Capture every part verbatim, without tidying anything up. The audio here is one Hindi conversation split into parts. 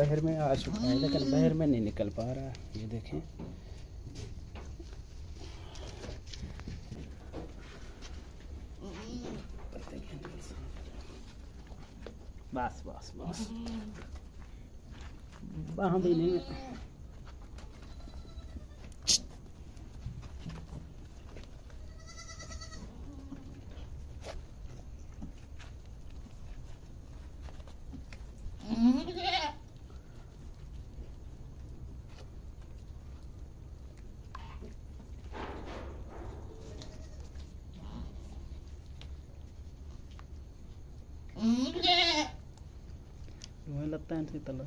बाहर में आ चुका है लेकिन बाहर में नहीं निकल पा रहा। ये देखें बस बस बस वहाँ भी नहीं है। लगता है तला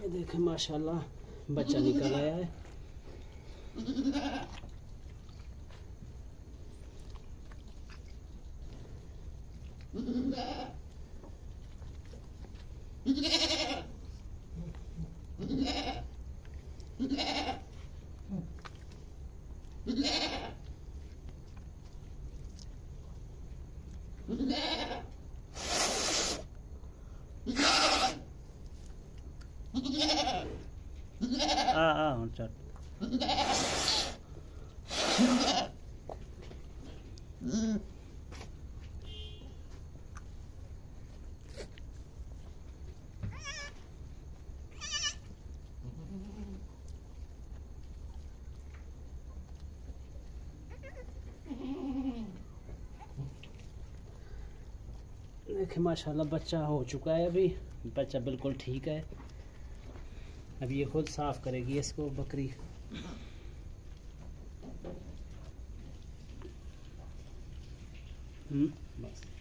ये देखें माशाल्लाह बच्चा निकल आया है। देखिए माशाल्लाह बच्चा हो चुका है। अभी बच्चा बिल्कुल ठीक है। अब ये खुद साफ करेगी इसको बकरी। हम्म बस।